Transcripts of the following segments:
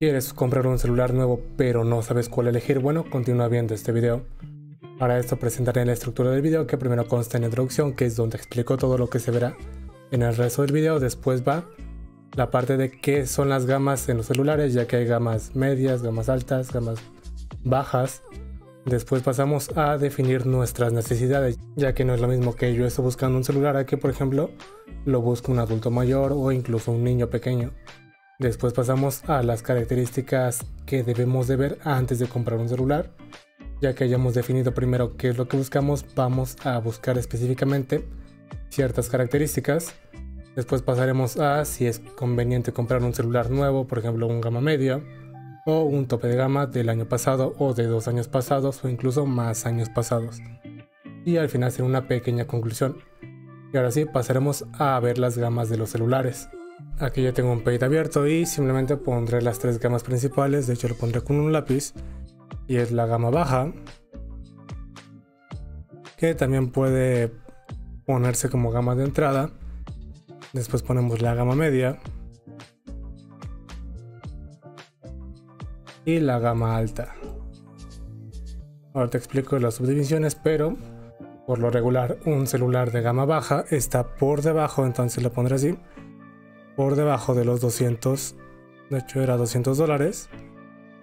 ¿Quieres comprar un celular nuevo pero no sabes cuál elegir? Bueno, continúa viendo este video. Para esto presentaré la estructura del video, que primero consta en la introducción, que es donde explico todo lo que se verá en el resto del video. Después va la parte de qué son las gamas en los celulares, ya que hay gamas medias, gamas altas, gamas bajas. Después pasamos a definir nuestras necesidades, ya que no es lo mismo que yo esté buscando un celular a que, por ejemplo, lo busque un adulto mayor o incluso un niño pequeño. Después pasamos a las características que debemos de ver antes de comprar un celular. Ya que hayamos definido primero qué es lo que buscamos, vamos a buscar específicamente ciertas características. Después pasaremos a si es conveniente comprar un celular nuevo, por ejemplo un gama media o un tope de gama del año pasado o de 2 años pasados o incluso más años pasados. Y al final hacer una pequeña conclusión. Y ahora sí, pasaremos a ver las gamas de los celulares. Aquí ya tengo un page abierto y simplemente pondré las 3 gamas principales. De hecho, lo pondré con un lápiz, y es la gama baja, que también puede ponerse como gama de entrada. Después ponemos la gama media y la gama alta. Ahora te explico las subdivisiones, pero por lo regular un celular de gama baja está por debajo, entonces lo pondré así, por debajo de los 200, de hecho era $200,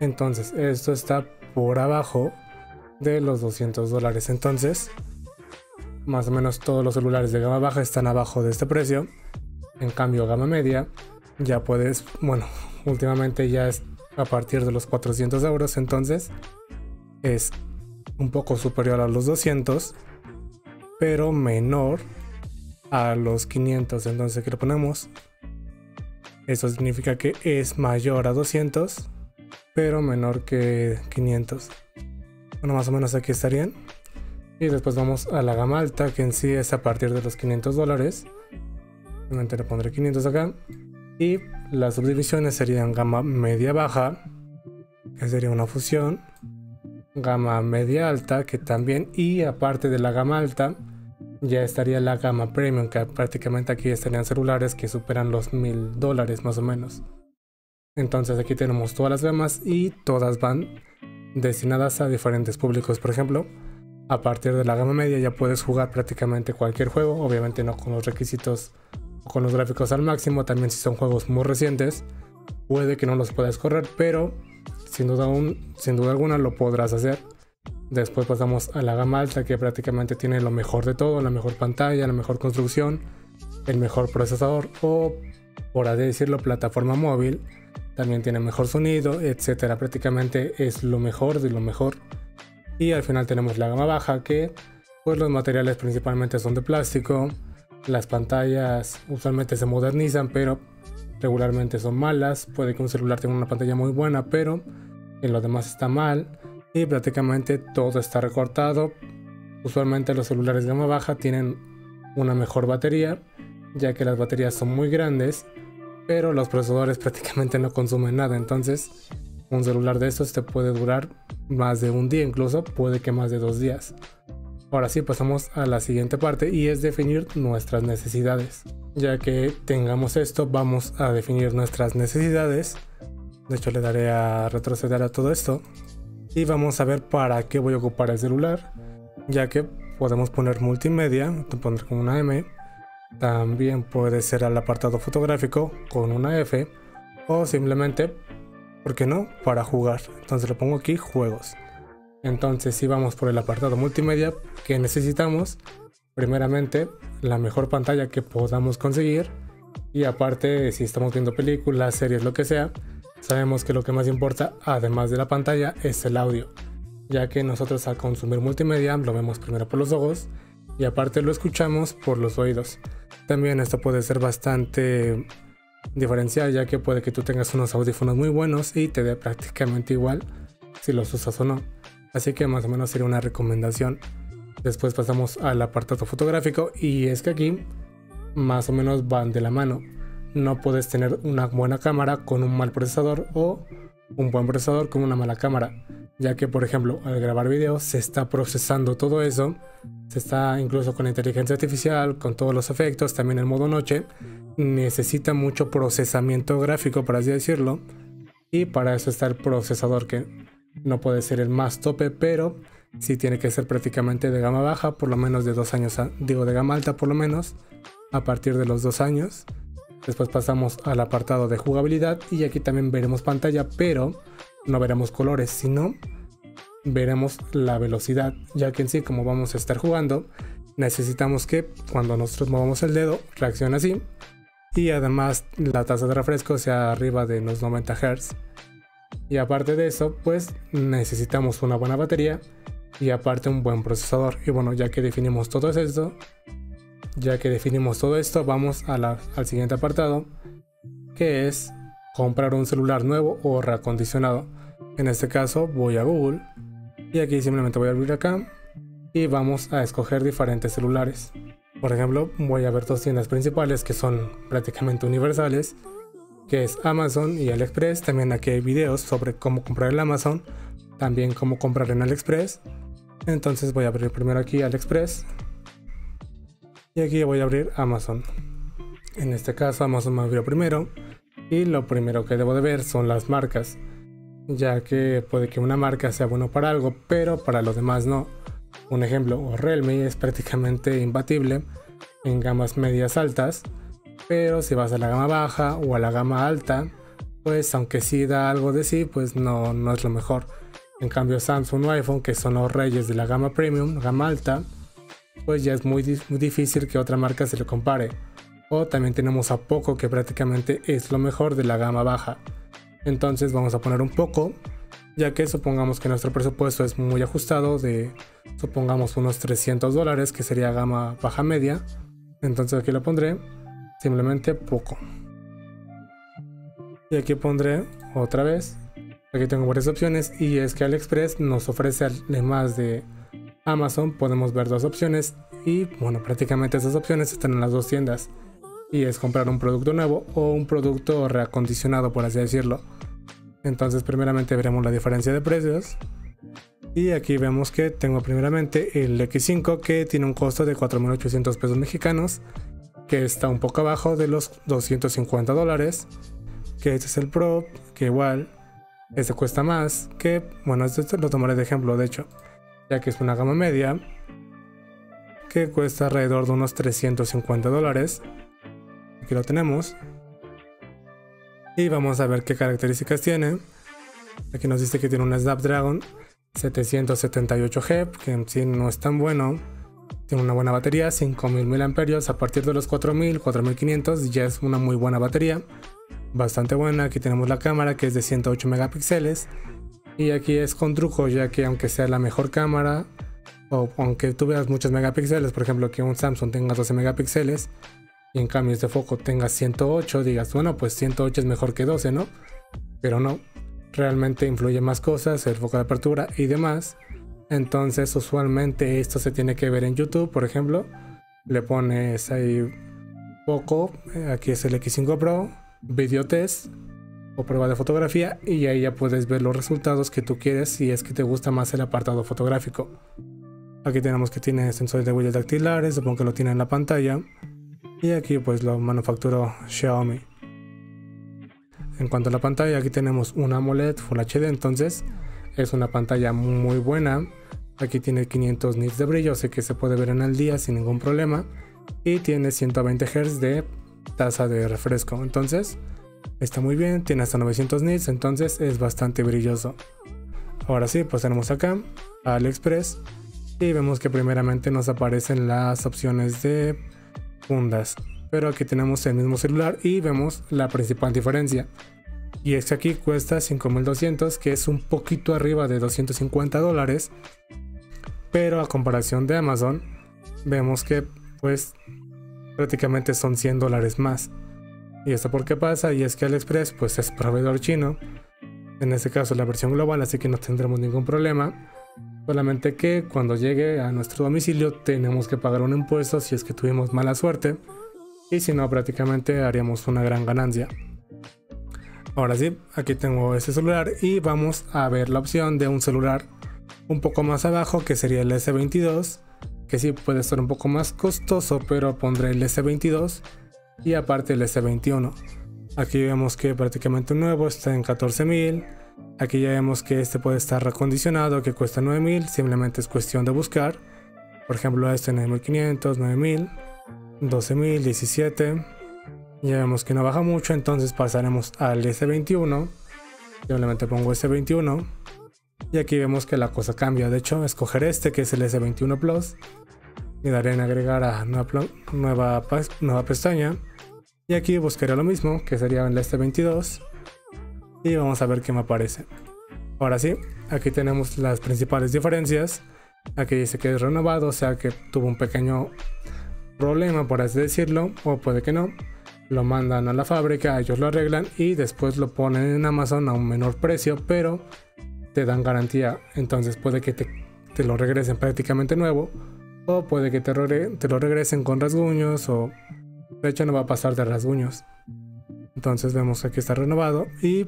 entonces esto está por abajo de los $200, entonces más o menos todos los celulares de gama baja están abajo de este precio. En cambio gama media ya puedes, bueno, últimamente ya es a partir de los €400, entonces es un poco superior a los 200, pero menor a los 500, entonces aquí lo ponemos. Eso significa que es mayor a 200, pero menor que 500. Bueno, más o menos aquí estarían. Y después vamos a la gama alta, que en sí es a partir de los $500. Simplemente le pondré 500 acá. Y las subdivisiones serían gama media-baja, que sería una fusión. Gama media-alta, que también. Y aparte de la gama alta, ya estaría la gama premium, que prácticamente aquí estarían celulares que superan los $1000 más o menos. Entonces aquí tenemos todas las gamas y todas van destinadas a diferentes públicos. Por ejemplo, a partir de la gama media ya puedes jugar prácticamente cualquier juego, obviamente no con los requisitos o con los gráficos al máximo. También si son juegos muy recientes puede que no los puedas correr, pero sin duda alguna lo podrás hacer. Después pasamos a la gama alta, que prácticamente tiene lo mejor de todo, la mejor pantalla, la mejor construcción, el mejor procesador o, por así decirlo, plataforma móvil. También tiene mejor sonido, etcétera. Prácticamente es lo mejor de lo mejor. Y al final tenemos la gama baja, que pues los materiales principalmente son de plástico. Las pantallas usualmente se modernizan, pero regularmente son malas. Puede que un celular tenga una pantalla muy buena, pero en lo demás está mal. Y prácticamente todo está recortado. Usualmente los celulares de gama baja tienen una mejor batería, ya que las baterías son muy grandes, pero los procesadores prácticamente no consumen nada. Entonces un celular de estos te puede durar más de un día, incluso puede que más de 2 días. Ahora sí, pasamos a la siguiente parte, y es definir nuestras necesidades. Ya que tengamos esto, vamos a definir nuestras necesidades. De hecho, le daré a retroceder a todo esto. Y vamos a ver para qué voy a ocupar el celular, ya que podemos poner multimedia, te pondré con una M. También puede ser al apartado fotográfico con una F, o simplemente, ¿por qué no?, para jugar. Entonces le pongo aquí juegos. Entonces si vamos por el apartado multimedia, que necesitamos primeramente la mejor pantalla que podamos conseguir, y aparte si estamos viendo películas, series, lo que sea, sabemos que lo que más importa, además de la pantalla, es el audio, ya que nosotros al consumir multimedia lo vemos primero por los ojos y aparte lo escuchamos por los oídos. También esto puede ser bastante diferencial, ya que puede que tú tengas unos audífonos muy buenos y te dé prácticamente igual si los usas o no. Así que más o menos sería una recomendación. Después pasamos al apartado fotográfico, y es que aquí más o menos van de la mano. No puedes tener una buena cámara con un mal procesador o un buen procesador con una mala cámara, ya que, por ejemplo, al grabar video se está procesando todo eso, se está incluso con inteligencia artificial, con todos los efectos, también el modo noche necesita mucho procesamiento gráfico, por así decirlo, y para eso está el procesador, que no puede ser el más tope, pero sí tiene que ser prácticamente de gama baja, por lo menos de 2 años, digo de gama alta por lo menos, a partir de los 2 años. Después pasamos al apartado de jugabilidad y aquí también veremos pantalla, pero no veremos colores, sino veremos la velocidad, ya que en sí, como vamos a estar jugando, necesitamos que cuando nosotros movamos el dedo reaccione así, y además la tasa de refresco sea arriba de los 90 Hz. Y aparte de eso, pues necesitamos una buena batería y aparte un buen procesador. Y bueno, ya que definimos todo esto, vamos a al siguiente apartado, que es comprar un celular nuevo o reacondicionado. En este caso voy a Google y aquí simplemente voy a abrir acá y vamos a escoger diferentes celulares. Por ejemplo, voy a ver dos tiendas principales que son prácticamente universales, que es Amazon y AliExpress. También aquí hay videos sobre cómo comprar en Amazon, también cómo comprar en AliExpress. Entonces voy a abrir primero aquí AliExpress y aquí voy a abrir Amazon. En este caso Amazon me abrió primero y lo primero que debo de ver son las marcas, ya que puede que una marca sea bueno para algo pero para los demás no. Un ejemplo, Realme es prácticamente imbatible en gamas medias altas, pero si vas a la gama baja o a la gama alta, pues aunque sí da algo de sí, pues no es lo mejor. En cambio Samsung o iPhone, que son los reyes de la gama premium, gama alta, pues ya es muy difícil que otra marca se le compare. O también tenemos a Poco, que prácticamente es lo mejor de la gama baja. Entonces vamos a poner un Poco, ya que supongamos que nuestro presupuesto es muy ajustado, de supongamos unos $300, que sería gama baja media. Entonces aquí lo pondré simplemente Poco. Y aquí pondré otra vez. Aquí tengo varias opciones, y es que AliExpress nos ofrece, además de Amazon, podemos ver dos opciones. Y bueno, prácticamente esas opciones están en las dos tiendas, y es comprar un producto nuevo o un producto reacondicionado, por así decirlo. Entonces primeramente veremos la diferencia de precios. Y aquí vemos que tengo primeramente el X5, que tiene un costo de 4.800 pesos mexicanos, que está un poco abajo de los $250, que este es el Pro, que igual este cuesta más, que bueno, este lo tomaré de ejemplo de hecho, ya que es una gama media, que cuesta alrededor de unos $350. Aquí lo tenemos y vamos a ver qué características tiene. Aquí nos dice que tiene una Snapdragon 778G, que en sí no es tan bueno. Tiene una buena batería, 5.000 mAh. A partir de los 4.000, 4.500 ya es una muy buena batería, bastante buena. Aquí tenemos la cámara, que es de 108 megapíxeles. Y aquí es con truco, ya que aunque sea la mejor cámara, o aunque tú veas muchos megapíxeles, por ejemplo que un Samsung tenga 12 megapíxeles y en cambio este foco tenga 108, digas, bueno, pues 108 es mejor que 12, ¿no? Pero no, realmente influye más cosas, el foco de apertura y demás. Entonces usualmente esto se tiene que ver en YouTube, por ejemplo, le pones ahí Poco, aquí es el X5 Pro, video test o prueba de fotografía, y ahí ya puedes ver los resultados que tú quieres si es que te gusta más el apartado fotográfico. Aquí tenemos que tiene sensores de huellas dactilares, supongo que lo tiene en la pantalla, y aquí pues lo manufacturó Xiaomi. En cuanto a la pantalla, aquí tenemos una AMOLED Full HD, entonces es una pantalla muy buena. Aquí tiene 500 nits de brillo, así que se puede ver en el día sin ningún problema. Y tiene 120 Hz de tasa de refresco, entonces está muy bien. Tiene hasta 900 nits, entonces es bastante brilloso. Ahora sí, pues tenemos acá a AliExpress y vemos que primeramente nos aparecen las opciones de fundas. Pero aquí tenemos el mismo celular y vemos la principal diferencia. Y es que aquí cuesta 5.200, que es un poquito arriba de $250, pero a comparación de Amazon vemos que pues prácticamente son $100 más. ¿Y esto por qué pasa? Y es que AliExpress pues es proveedor chino, en este caso la versión global, así que no tendremos ningún problema, solamente que cuando llegue a nuestro domicilio tenemos que pagar un impuesto si es que tuvimos mala suerte, y si no prácticamente haríamos una gran ganancia. Ahora sí, aquí tengo este celular y vamos a ver la opción de un celular un poco más abajo, que sería el S22, que sí puede ser un poco más costoso, pero pondré el S22 y aparte el S21. Aquí vemos que prácticamente nuevo está en 14.000. Aquí ya vemos que este puede estar recondicionado, que cuesta 9.000. Simplemente es cuestión de buscar. Por ejemplo, este en 9.500, 9.000, 12.000, 17. Ya vemos que no baja mucho, entonces pasaremos al S21. Simplemente pongo S21. Y aquí vemos que la cosa cambia. De hecho, escoger este que es el S21 Plus. Y daré en agregar a nueva pestaña. Y aquí buscaré lo mismo, que sería el S22. Y vamos a ver qué me aparece. Ahora sí, aquí tenemos las principales diferencias. Aquí dice que es renovado, o sea que tuvo un pequeño problema, por así decirlo, o puede que no. Lo mandan a la fábrica, ellos lo arreglan y después lo ponen en Amazon a un menor precio, pero te dan garantía. Entonces puede que te lo regresen prácticamente nuevo, o puede que te lo regresen con rasguños, o de hecho no va a pasar de rasguños. Entonces vemos que aquí está renovado, y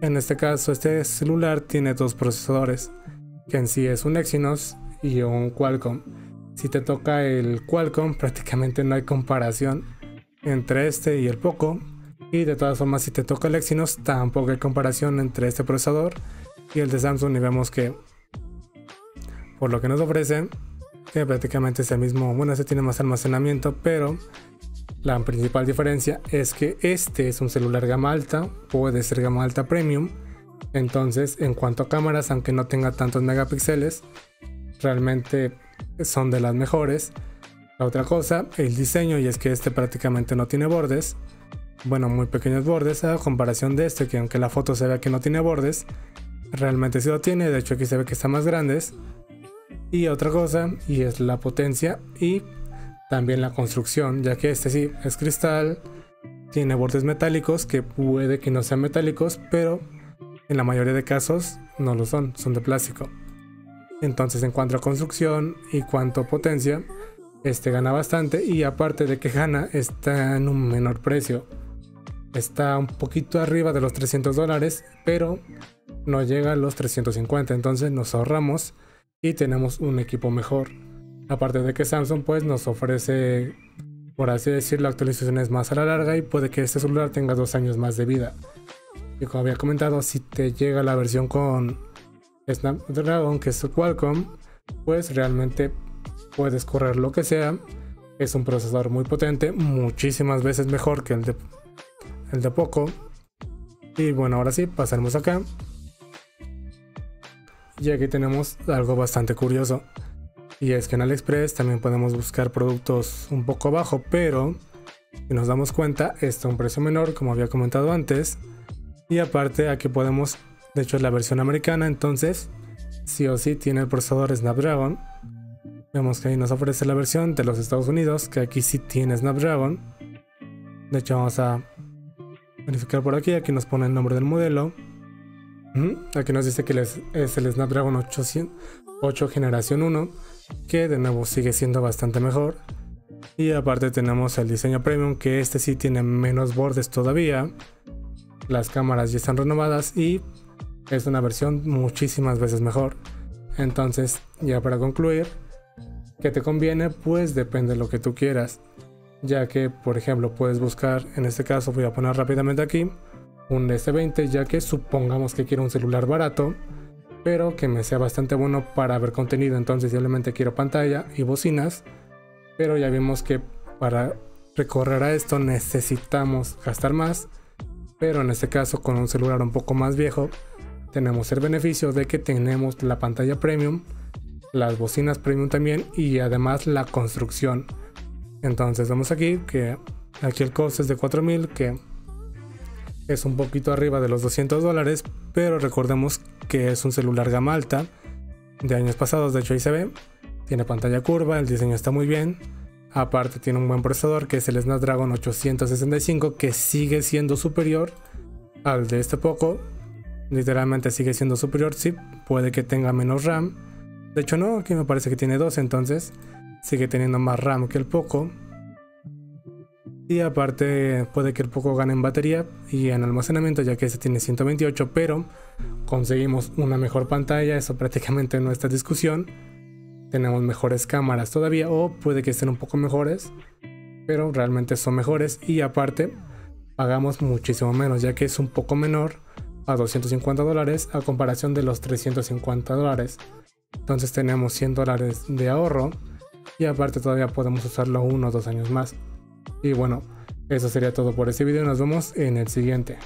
en este caso este celular tiene dos procesadores, que en sí es un Exynos y un Qualcomm. Si te toca el Qualcomm, prácticamente no hay comparación entre este y el Poco, y de todas formas si te toca el Exynos tampoco hay comparación entre este procesador y el de Samsung. Y vemos que por lo que nos ofrece, que prácticamente es el mismo. Bueno, este tiene más almacenamiento, pero la principal diferencia es que este es un celular gama alta, puede ser gama alta premium. Entonces, en cuanto a cámaras, aunque no tenga tantos megapíxeles, realmente son de las mejores. La otra cosa, el diseño, y es que este prácticamente no tiene bordes. Bueno, muy pequeños bordes a comparación de este, que aunque la foto se vea que no tiene bordes, realmente sí lo tiene. De hecho, aquí se ve que está más grandes. Y otra cosa, y es la potencia y también la construcción, ya que este sí es cristal, tiene bordes metálicos, que puede que no sean metálicos, pero en la mayoría de casos no lo son, son de plástico. Entonces, en cuanto a construcción y cuanto a potencia, este gana bastante, y aparte de que gana, está en un menor precio. Está un poquito arriba de los $300, pero no llega a los 350, entonces nos ahorramos y tenemos un equipo mejor. Aparte de que Samsung pues nos ofrece, por así decirlo, actualizaciones más a la larga, y puede que este celular tenga 2 años más de vida. Y como había comentado, si te llega la versión con Snapdragon, que es Qualcomm, pues realmente puedes correr lo que sea. Es un procesador muy potente, muchísimas veces mejor que el de Poco. Y bueno, ahora sí, pasaremos acá. Y aquí tenemos algo bastante curioso. Y es que en AliExpress también podemos buscar productos un poco bajo, pero si nos damos cuenta, está a un precio menor, como había comentado antes. Y aparte aquí podemos, de hecho es la versión americana, entonces sí o sí tiene el procesador Snapdragon. Vemos que ahí nos ofrece la versión de los Estados Unidos, que aquí sí tiene Snapdragon. De hecho vamos a verificar por aquí, aquí nos pone el nombre del modelo. Aquí nos dice que es el Snapdragon 8 generación 1, que de nuevo sigue siendo bastante mejor. Y aparte tenemos el diseño premium, que este sí tiene menos bordes todavía. Las cámaras ya están renovadas y es una versión muchísimas veces mejor. Entonces, ya para concluir, ¿qué te conviene? Pues depende de lo que tú quieras, ya que por ejemplo puedes buscar, en este caso voy a poner rápidamente aquí un S20, ya que supongamos que quiero un celular barato pero que me sea bastante bueno para ver contenido. Entonces simplemente quiero pantalla y bocinas, pero ya vimos que para recorrer a esto necesitamos gastar más. Pero en este caso, con un celular un poco más viejo, tenemos el beneficio de que tenemos la pantalla premium, las bocinas premium también, y además la construcción. Entonces vemos aquí que aquí el costo es de 4.000, que es un poquito arriba de los $200, pero recordemos que es un celular gama alta de años pasados. De hecho ahí se ve, tiene pantalla curva, el diseño está muy bien. Aparte tiene un buen procesador, que es el Snapdragon 865, que sigue siendo superior al de este Poco. Literalmente sigue siendo superior, sí, puede que tenga menos RAM. De hecho no, aquí me parece que tiene 12, entonces sigue teniendo más RAM que el Poco. Y aparte puede que el Poco gane en batería y en almacenamiento, ya que este tiene 128, pero conseguimos una mejor pantalla, eso prácticamente no está en discusión. Tenemos mejores cámaras todavía, o puede que estén un poco mejores, pero realmente son mejores. Y aparte pagamos muchísimo menos, ya que es un poco menor a $250 a comparación de los $350. Entonces tenemos $100 de ahorro y aparte todavía podemos usarlo 1 o 2 años más. Y bueno, eso sería todo por este video, nos vemos en el siguiente.